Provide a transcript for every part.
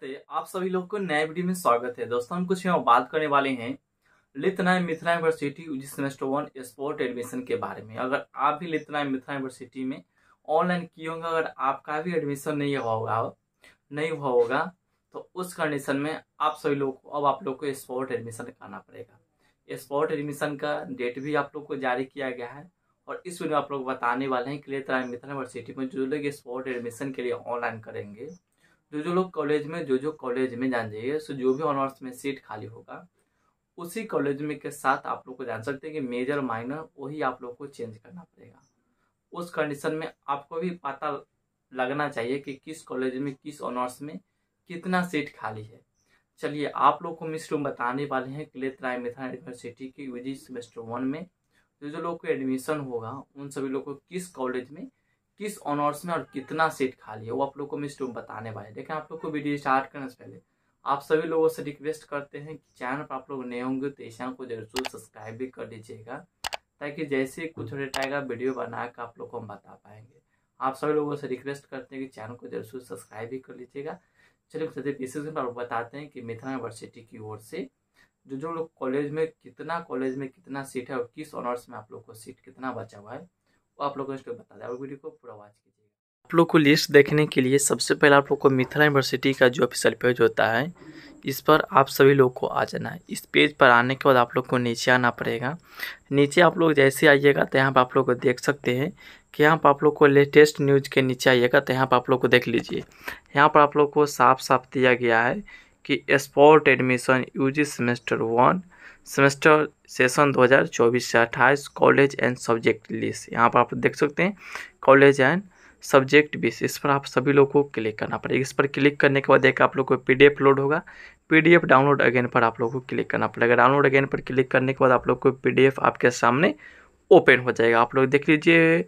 नमस्ते, आप सभी लोगों को नए वीडियो में स्वागत है। दोस्तों, हम कुछ यहाँ बात करने वाले हैं Mithila university UG semester 1 sport admission के बारे में। अगर आप भी मिथिला यूनिवर्सिटी में ऑनलाइन किए होंगे, अगर आपका भी एडमिशन नहीं हुआ होगा तो उस कंडीशन में आप सभी लोग को अब स्पोर्ट एडमिशन कराना पड़ेगा। स्पोर्ट एडमिशन का डेट भी आप लोग को जारी किया गया है और इस वीडियो में आप लोग बताने वाले हैं कि मिथिला यूनिवर्सिटी में जो लोग स्पोर्ट एडमिशन के लिए ऑनलाइन करेंगे, जो लोग कॉलेज में जो कॉलेज में जान जाइए, सो जो भी ऑनर्स में सीट खाली होगा उसी कॉलेज में के साथ आप लोग को जान सकते हैं कि मेजर माइनर वही आप लोग को चेंज करना पड़ेगा। उस कंडीशन में आपको भी पता लगना चाहिए कि किस कॉलेज में किस ऑनर्स में कितना सीट खाली है। चलिए, आप लोग को मिस्टर बताने वाले हैं मिथिला यूनिवर्सिटी के यूजी सेमेस्टर 1 में जो लोग को एडमिशन होगा उन सभी लोग को किस कॉलेज में किस ऑनर्स में और कितना सीट खाली है वो आप लोग को मिस्टर बताने वाले। लेकिन आप लोग को वीडियो स्टार्ट करने से पहले आप सभी लोगों से रिक्वेस्ट करते हैं कि चैनल पर आप लोग नए होंगे तो इस चैनल को जरूर सब्सक्राइब भी कर दीजिएगा, ताकि जैसे कुछ डेट आएगा वीडियो बनाकर आप लोग को हम बता पाएंगे। आप सभी लोगों से रिक्वेस्ट करते हैं कि चैनल को जरूर सब्सक्राइब भी कर लीजिएगा। चलिए, सबसे पहले बताते हैं कि मिथिला यूनिवर्सिटी की ओर से जो लोग कॉलेज में कितना सीट है और किस ऑनर्स में आप लोग को सीट कितना बचा हुआ है आप लोगों को बता दें। और वीडियो को पूरा वॉच कीजिए। आप लोग को लिस्ट देखने के लिए सबसे पहले आप लोग को मिथिला यूनिवर्सिटी का जो ऑफिशियल पेज होता है इस पर आप सभी लोग को आ जाना है। इस पेज पर आने के बाद आप लोग को नीचे आना पड़ेगा। नीचे आप लोग जैसे आइएगा तो यहाँ पर आप लोग को देख सकते हैं कि यहाँ पर आप लोग को लेटेस्ट न्यूज़ के नीचे आइएगा तो यहाँ पर आप लोग को देख लीजिए। यहाँ पर आप लोग को साफ दिया गया है कि sport admission UG semester 1 semester session 2024-28 college and subject list. यहाँ पर आप देख सकते हैं कॉलेज एंड सब्जेक्ट लिस्ट, इस पर आप सभी लोगों को क्लिक करना पड़ेगा। इस पर क्लिक करने के बाद एक आप लोग को PDF लोड होगा। PDF डाउनलोड अगेन पर आप लोग को क्लिक करना पड़ेगा। डाउनलोड अगेन पर क्लिक करने के बाद आप लोग को PDF आपके सामने ओपन हो जाएगा। आप लोग देख लीजिए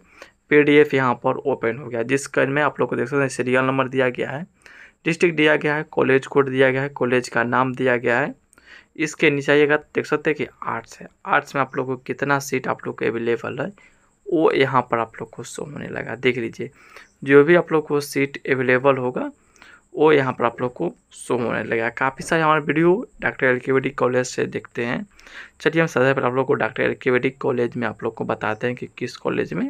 PDF यहाँ पर ओपन हो गया, जिसका में आप लोग को देख सकते हैं सीरियल नंबर दिया गया है, डिस्ट्रिक्ट दिया गया है, कॉलेज कोड दिया गया है, कॉलेज का नाम दिया गया है। इसके नीचे आइएगा देख सकते हैं कि आर्ट्स है। आर्ट्स में आप लोग को कितना सीट आप लोग को अवेलेबल है वो यहाँ पर आप लोग को शो होने लगा। देख लीजिए जो भी आप लोग को सीट अवेलेबल होगा वो यहाँ पर आप लोग को शो होने लगा। काफ़ी सारे हमारे वीडियो डॉक्टर LKVD कॉलेज से देखते हैं। चलिए, हम सबसे पहले आप लोग को डॉक्टर LKVD कॉलेज में आप लोग को बताते हैं कि किस कॉलेज में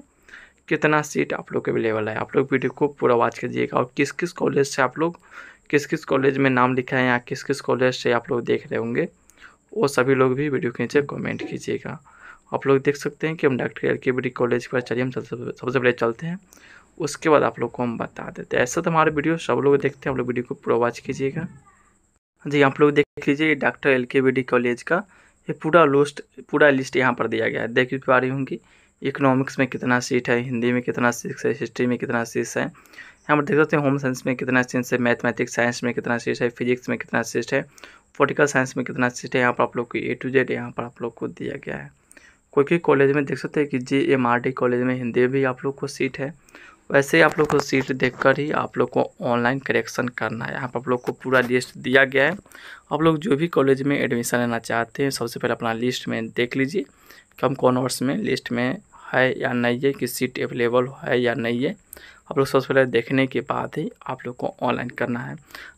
कितना सीट आप लोग अवेलेबल है। आप लोग वीडियो को पूरा वॉच कीजिएगा और किस किस कॉलेज में नाम लिखा है या किस किस कॉलेज से आप लोग देख रहे होंगे वो सभी लोग भी वीडियो के नीचे कमेंट कीजिएगा। आप लोग देख सकते हैं कि हम डॉक्टर LKVD कॉलेज के पास। चलिए, हम सबसे पहले चलते हैं, उसके बाद आप लोग को हम बता देते हैं। ऐसा तो हमारे वीडियो सब लोग देखते हैं, आप लोग वीडियो को पूरा वॉच कीजिएगा। जी, आप लोग देख लीजिए डॉक्टर LKVD कॉलेज का ये पूरा लिस्ट यहाँ पर दिया गया है। देख पा रही होंगी इकोनॉमिक्स में कितना सीट है, हिंदी में कितना सीट है, हिस्ट्री में कितना सीट है, यहाँ पर देख सकते हैं होम साइंस में कितना सीट है, मैथमेटिक्स साइंस में कितना सीट है, फिजिक्स में कितना सीट है, पॉलिटिकल साइंस में कितना सीट है। यहाँ पर आप लोग को A to Z यहाँ पर आप लोग को दिया गया है। कोई कॉलेज में देख सकते हैं कि JMRD कॉलेज में हिंदी भी आप लोग को सीट है। वैसे ही आप लोग को सीट देखकर ही आप लोग को ऑनलाइन करेक्शन करना है। यहाँ पर आप लोग को पूरा लिस्ट दिया गया है। आप लोग जो भी कॉलेज में एडमिशन लेना चाहते हैं सबसे पहले अपना लिस्ट में देख लीजिए कि हम कौन ऑनर्स में लिस्ट में है या नहीं है, कि सीट अवेलेबल है या नहीं है। आप लोग सबसे पहले देखने के बाद ही आप लोग को ऑनलाइन करना है।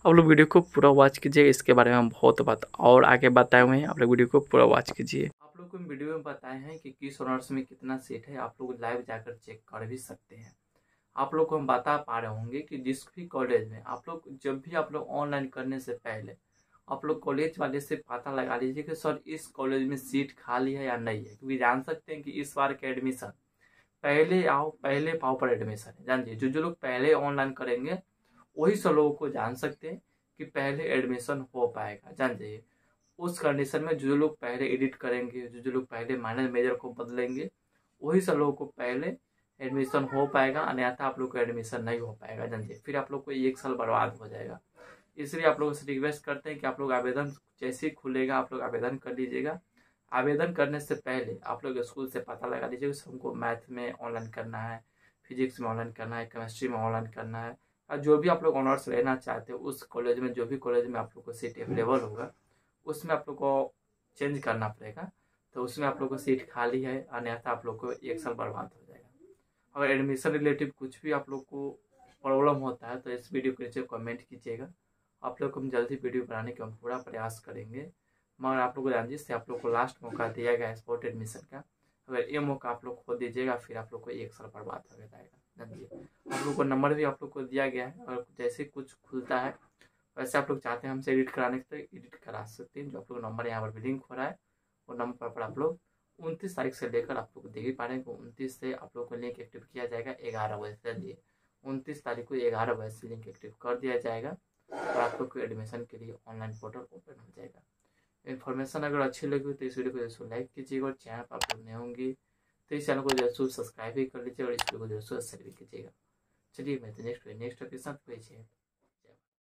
आप लोग वीडियो को पूरा वॉच कीजिए, इसके बारे में हम बहुत बात और आगे बताए हुए हैं। आप लोग वीडियो को पूरा वॉच कीजिए। आप लोग को वीडियो में बताए हैं कि किस ऑनर्स में कितना सीट है, आप लोग लाइव जाकर चेक कर भी सकते हैं। आप लोग को हम बता पा रहे होंगे कि जिस भी कॉलेज में आप लोग जब भी आप लोग ऑनलाइन करने से पहले आप लोग कॉलेज वाले से पता लगा लीजिए कि सर इस कॉलेज में सीट खाली है या नहीं है, क्योंकि जान सकते हैं कि इस बार के एडमिशन पहले आओ पहले पाओ पर एडमिशन है। जान लीजिए जो लोग पहले ऑनलाइन करेंगे वही सब लोगों को जान सकते हैं कि पहले एडमिशन हो पाएगा। जान जाइए उस कंडीशन में जो लोग पहले एडिट करेंगे, जो लोग पहले माइनर मेजर को बदलेंगे वही सब लोगों को पहले एडमिशन हो पाएगा, अन्यथा आप लोग को एडमिशन नहीं हो पाएगा। जान जाइए फिर आप लोग को 1 साल बर्बाद हो जाएगा। इसलिए आप लोगों से रिक्वेस्ट करते हैं कि आप लोग आवेदन जैसे ही खुलेगा आप लोग आवेदन कर लीजिएगा। आवेदन करने से पहले आप लोग स्कूल से पता लगा लीजिएगा कि हमको मैथ में ऑनलाइन करना है, फिजिक्स में ऑनलाइन करना है, केमिस्ट्री में ऑनलाइन करना है, और जो भी आप लोग ऑनर्स लेना चाहते हो उस कॉलेज में जो भी कॉलेज में आप लोग को सीट अवेलेबल होगा उसमें आप लोग को चेंज करना पड़ेगा। तो उसमें आप लोग को सीट खाली है, अन्यथा आप लोग को 1 साल बर्बाद हो जाएगा। अगर एडमिशन रिलेटिव कुछ भी आप लोग को प्रॉब्लम होता है तो इस वीडियो के नीचे कमेंट कीजिएगा। आप लोग को हम जल्दी वीडियो बनाने का हम पूरा प्रयास करेंगे। मगर आप लोग को ध्यान दीजिए, आप लोग को लास्ट मौका दिया गया है स्पॉट एडमिशन का। अगर ये मौका आप लोग खो दीजिएगा फिर आप लोग को एक साल बर्बाद हो जाएगा। आप लोग को नंबर भी आप लोग को दिया गया है और जैसे कुछ खुलता है वैसे आप लोग चाहते हैं हमसे एडिट कराने के लिए एडिट करा सकते हैं। जो आप लोग नंबर यहाँ पर लिंक हो रहा है वो नंबर पर आप लोग 29 तारीख से लेकर आप लोग देख पा रहे हैं। 29 से आप लोग को लिंक एक्टिव किया जाएगा 11 बजे से लिए 29 तारीख को 11 बजे से लिंक एक्टिव कर दिया जाएगा और आप लोग को एडमिशन के लिए ऑनलाइन पोर्टल ओपन हो जाएगा। इन्फॉर्मेशन अगर अच्छी लगी तो इस वीडियो को जरूर लाइक कीजिएगा और चैनल पर आप लोग नए होंगे तो इस चैनल को जरूर सब्सक्राइब भी कर लीजिएगा और इस वीडियो को जरूर शेयर भी कीजिएगा। चलिए मैं नेक्स्ट टॉपिक के साथ भेजिए।